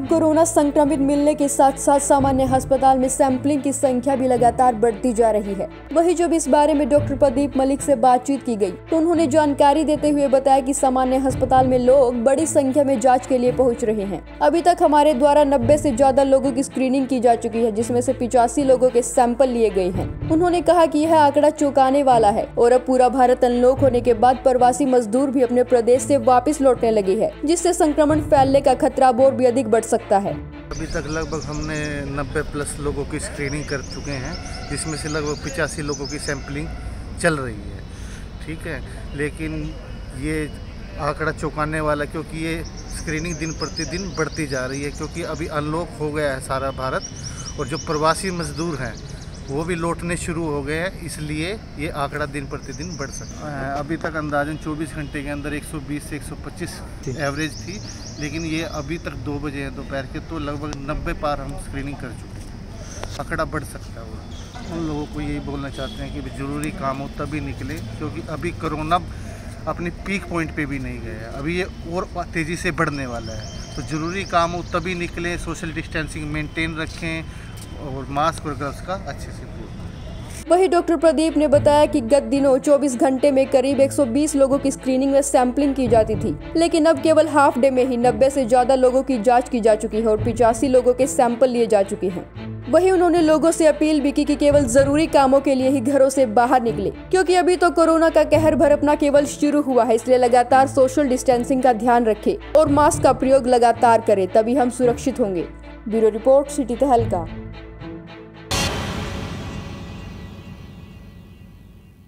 अब कोरोना संक्रमित मिलने के साथ साथ सामान्य अस्पताल में सैंपलिंग की संख्या भी लगातार बढ़ती जा रही है। वहीं जब इस बारे में डॉक्टर प्रदीप मलिक से बातचीत की गई तो उन्होंने जानकारी देते हुए बताया कि सामान्य अस्पताल में लोग बड़ी संख्या में जांच के लिए पहुंच रहे हैं। अभी तक हमारे द्वारा 90 से ज्यादा लोगों की स्क्रीनिंग की जा चुकी है, जिसमें से 85 लोगों के सैंपल लिए गए हैं। उन्होंने कहा कि यह आंकड़ा चौंकाने वाला है और अब पूरा भारत अनलॉक होने के बाद प्रवासी मजदूर भी अपने प्रदेश से वापस लौटने लगे है, जिससे संक्रमण फैलने का खतरा और भी अधिक बढ़ सकता है। अभी तक लगभग हमने 90 प्लस लोगों की स्क्रीनिंग कर चुके हैं, जिसमें से लगभग 85 लोगों की सैंपलिंग चल रही है। ठीक है, लेकिन ये आंकड़ा चौंकाने वाला, क्योंकि ये स्क्रीनिंग दिन प्रतिदिन बढ़ती जा रही है, क्योंकि अभी अनलॉक हो गया है सारा भारत और जो प्रवासी मजदूर हैं वो भी लौटने शुरू हो गए हैं, इसलिए ये आंकड़ा दिन प्रतिदिन बढ़ सकता है। अभी तक अंदाजन 24 घंटे के अंदर 120 से 125 एवरेज थी, लेकिन ये अभी तक 2 बजे हैं दोपहर के, तो लगभग 90 पार हम स्क्रीनिंग कर चुके हैं। आंकड़ा बढ़ सकता है। उन लोगों को यही बोलना चाहते हैं कि ज़रूरी काम हो तभी निकले, क्योंकि अभी कोरोना अपने पीक पॉइंट पे भी नहीं गया है, अभी ये और तेज़ी से बढ़ने वाला है। तो ज़रूरी काम हो तभी निकलें, सोशल डिस्टेंसिंग मेंटेन रखें और मास्क और ग्लव्स का अच्छे से प्रयोग। वहीं डॉक्टर प्रदीप ने बताया कि गत दिनों 24 घंटे में करीब 120 लोगों की स्क्रीनिंग में सैंपलिंग की जाती थी, लेकिन अब केवल हाफ डे में ही 90 से ज्यादा लोगों की जांच की जा चुकी है और 85 लोगों के सैंपल लिए जा चुके हैं। वहीं उन्होंने लोगों से अपील भी की कि केवल जरूरी कामों के लिए ही घरों से बाहर निकले, क्योंकि अभी तो कोरोना का कहर भरपना केवल शुरू हुआ है, इसलिए लगातार सोशल डिस्टेंसिंग का ध्यान रखें और मास्क का प्रयोग लगातार करें, तभी हम सुरक्षित होंगे। ब्यूरो रिपोर्ट, सिटी तहलका।